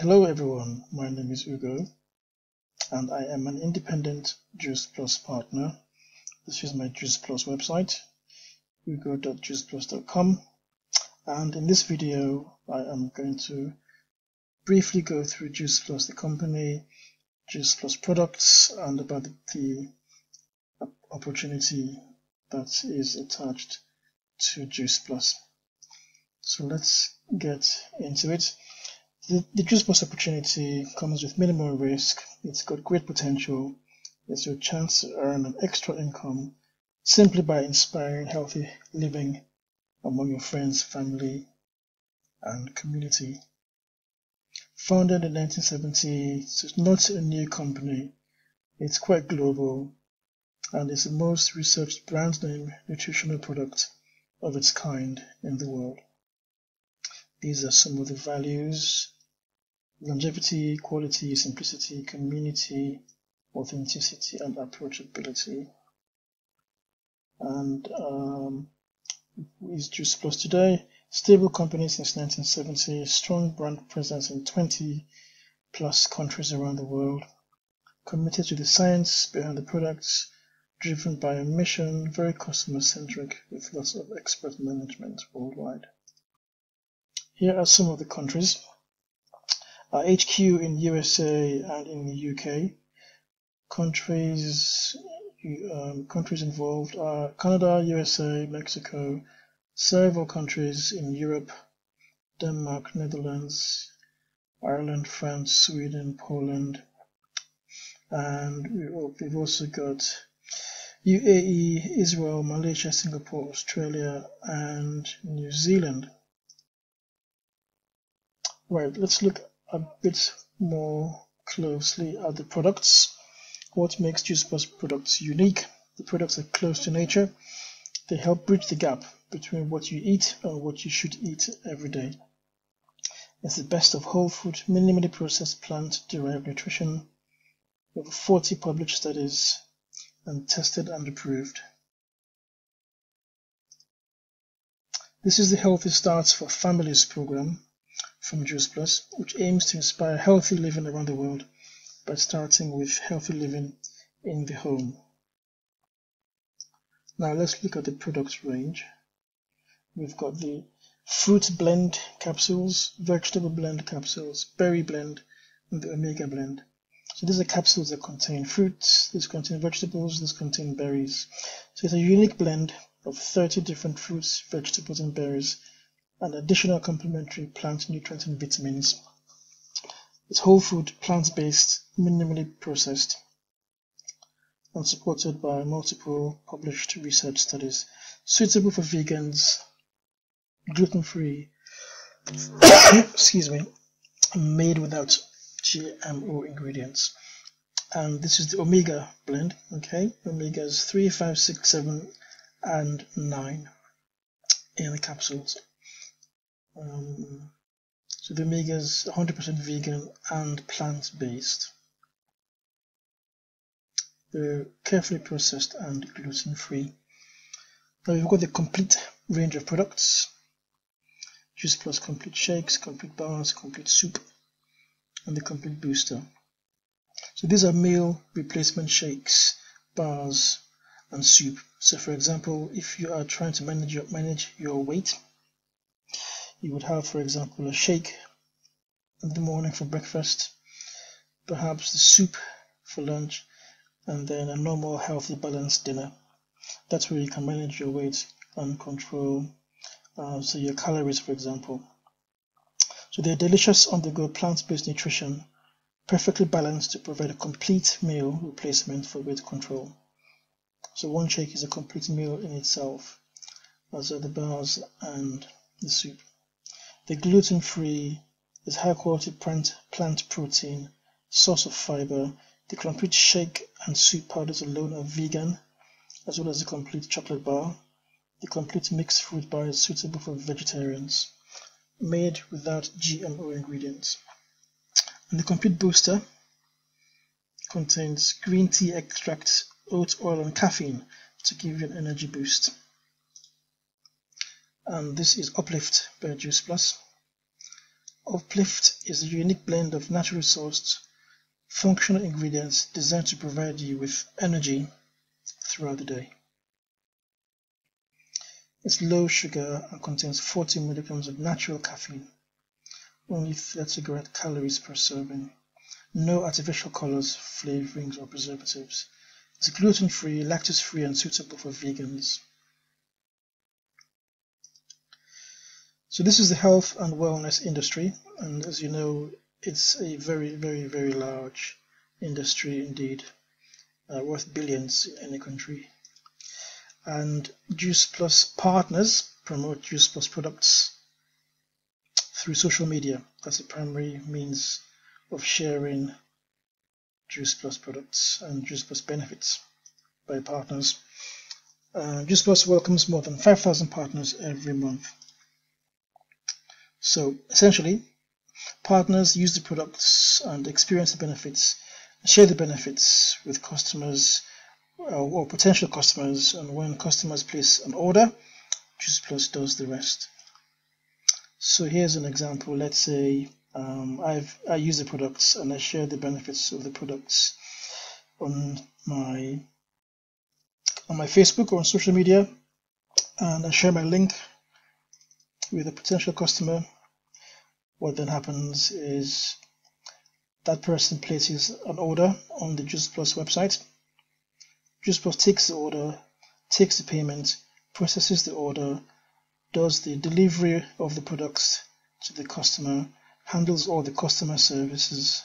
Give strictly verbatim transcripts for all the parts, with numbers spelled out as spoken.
Hello everyone, my name is Ugo and I am an independent Juice Plus partner. This is my Juice Plus website, ugo dot juice plus dot com, and in this video I am going to briefly go through Juice Plus the company, Juice Plus products, and about the opportunity that is attached to Juice Plus. So let's get into it. The, the Juice Plus opportunity comes with minimal risk. It's got great potential. It's your chance to earn an extra income simply by inspiring healthy living among your friends, family, and community. Founded in nineteen seventy, it's not a new company. It's quite global, and it's the most researched brand name nutritional product of its kind in the world. These are some of the values: longevity, quality, simplicity, community, authenticity, and approachability. And um, is Juice Plus today? Stable company since nineteen seventy, strong brand presence in twenty plus countries around the world, committed to the science behind the products, driven by a mission, very customer centric, with lots of expert management worldwide. Here are some of the countries. Uh, H Q in U S A and in the U K. Countries um, countries involved are Canada, U S A, Mexico, several countries in Europe: Denmark, Netherlands, Ireland, France, Sweden, Poland, and we've also got U A E, Israel, Malaysia, Singapore, Australia, and New Zealand. Right, let's look a bit more closely at the products. What makes Juice Plus products unique? The products are close to nature. They help bridge the gap between what you eat and what you should eat every day. It's the best of whole food, minimally processed plant-derived nutrition. Over forty published studies and tested and approved. This is the Healthy Starts for Families program from Juice Plus, which aims to inspire healthy living around the world by starting with healthy living in the home. Now let's look at the product range. We've got the fruit blend capsules, vegetable blend capsules, berry blend, and the omega blend. So these are capsules that contain fruits, these contain vegetables, these contain berries. So it's a unique blend of thirty different fruits, vegetables, and berries, and additional complementary plant nutrients and vitamins. It's whole food, plant-based, minimally processed, and supported by multiple published research studies. Suitable for vegans, gluten-free, excuse me, made without G M O ingredients. And this is the omega blend, okay? Omegas three, five, six, seven, and nine in the capsules. Um, so the omegas one hundred percent vegan and plant-based. They're carefully processed and gluten-free. Now we've got the complete range of products. Juice Plus complete shakes, complete bars, complete soup, and the complete booster. So these are meal replacement shakes, bars, and soup. So for example, if you are trying to manage your, manage your weight, you would have, for example, a shake in the morning for breakfast, perhaps the soup for lunch, and then a normal, healthy, balanced dinner. That's where you can manage your weight and control, uh, so your calories, for example. So they're delicious on-the-go plant-based nutrition, perfectly balanced to provide a complete meal replacement for weight control. So one shake is a complete meal in itself, as are the bars and the soup. The gluten-free is high-quality plant, plant protein, source of fiber. The complete shake and soup powders alone are vegan, as well as the complete chocolate bar. The complete mixed fruit bar is suitable for vegetarians, made without G M O ingredients. And the complete booster contains green tea extract, oat oil, and caffeine to give you an energy boost. And this is Uplift by Juice Plus. Uplift is a unique blend of naturally sourced, functional ingredients designed to provide you with energy throughout the day. It's low sugar and contains forty milligrams of natural caffeine, only thirty grams calories per serving, no artificial colors, flavorings, or preservatives. It's gluten-free, lactose-free, and suitable for vegans. So this is the health and wellness industry, and as you know, it's a very, very, very large industry indeed, uh, worth billions in any country. And Juice Plus partners promote Juice Plus products through social media. That's the primary means of sharing Juice Plus products and Juice Plus benefits by partners. Uh, Juice Plus welcomes more than five thousand partners every month. So essentially, partners use the products and experience the benefits, share the benefits with customers or potential customers, and when customers place an order, Juice Plus does the rest. So here's an example. Let's say um, I've, I use the products and I share the benefits of the products on my on my Facebook or on social media, and I share my link with a potential customer. What then happens is that person places an order on the Juice Plus website. Juice Plus takes the order, takes the payment, processes the order, does the delivery of the products to the customer, handles all the customer services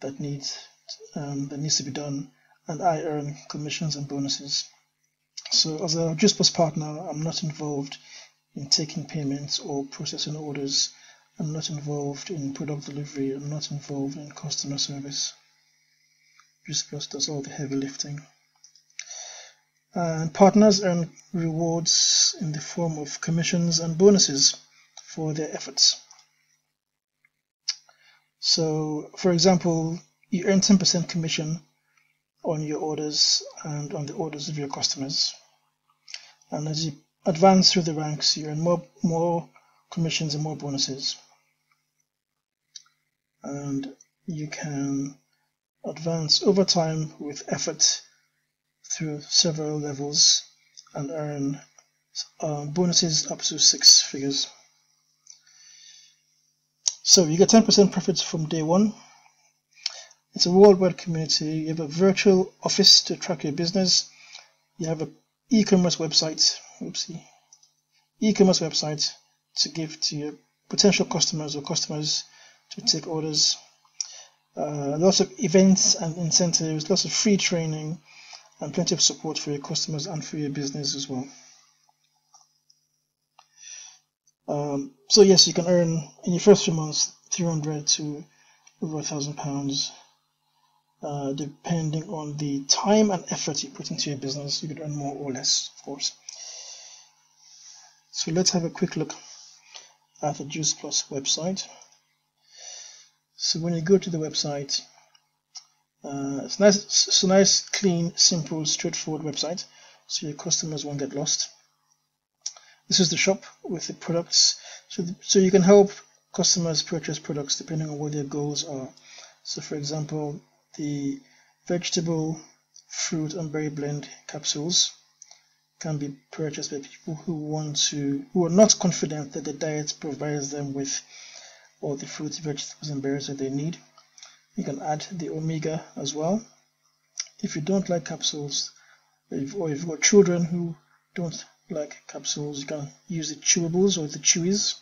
that needs um, that needs to be done, and I earn commissions and bonuses. So as a Juice Plus partner, I'm not involved in taking payments or processing orders. I'm not involved in product delivery. I'm not involved in customer service. Juice Plus does all the heavy lifting. And partners earn rewards in the form of commissions and bonuses for their efforts. So, for example, you earn ten percent commission on your orders and on the orders of your customers. And as you advance through the ranks, you earn more, more commissions and more bonuses. And you can advance over time with effort through several levels and earn uh, bonuses up to six figures. So you get ten percent profits from day one. It's a worldwide community. You have a virtual office to track your business. You have an e-commerce website, oopsie, e-commerce website to give to your potential customers or customers to take orders. Uh, lots of events and incentives, lots of free training, and plenty of support for your customers and for your business as well. Um, so yes, you can earn in your first few months three hundred to over a thousand pounds, uh, depending on the time and effort you put into your business. You could earn more or less, of course. So let's have a quick look at the Juice Plus website. So when you go to the website, Uh, it's nice, it's a nice, clean, simple, straightforward website, so your customers won't get lost. This is the shop with the products, so, the, so you can help customers purchase products depending on what their goals are. So for example, the vegetable, fruit and berry blend capsules can be purchased by people who want to, who are not confident that the diet provides them with all the fruits, vegetables and berries that they need. You can add the omega as well. If you don't like capsules, or if you've got children who don't like capsules, you can use the chewables or the chewies.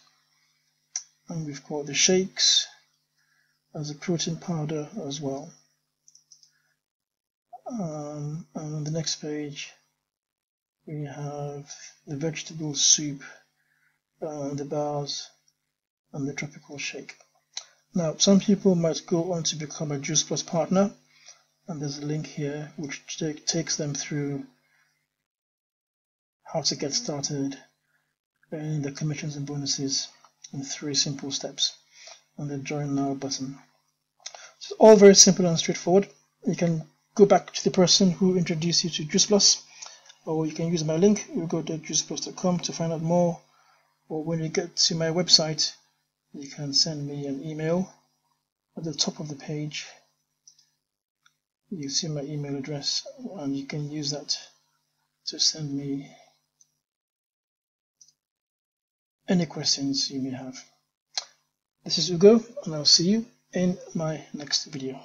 And we've got the shakes as a protein powder as well. Um, and on the next page, we have the vegetable soup, uh, the bars, and the tropical shake. Now, some people might go on to become a Juice Plus partner, and there's a link here which take, takes them through how to get started, earning the commissions and bonuses in three simple steps, and the Join Now button. So it's all very simple and straightforward. You can go back to the person who introduced you to Juice Plus, or you can use my link. You go to juice plus dot com to find out more, or when you get to my website, you can send me an email. At the top of the page you see my email address, and you can use that to send me any questions you may have. This is Ugo, and I'll see you in my next video.